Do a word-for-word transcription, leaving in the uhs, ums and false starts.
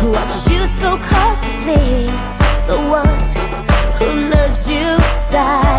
Who watches you so cautiously, the one who loves you silently.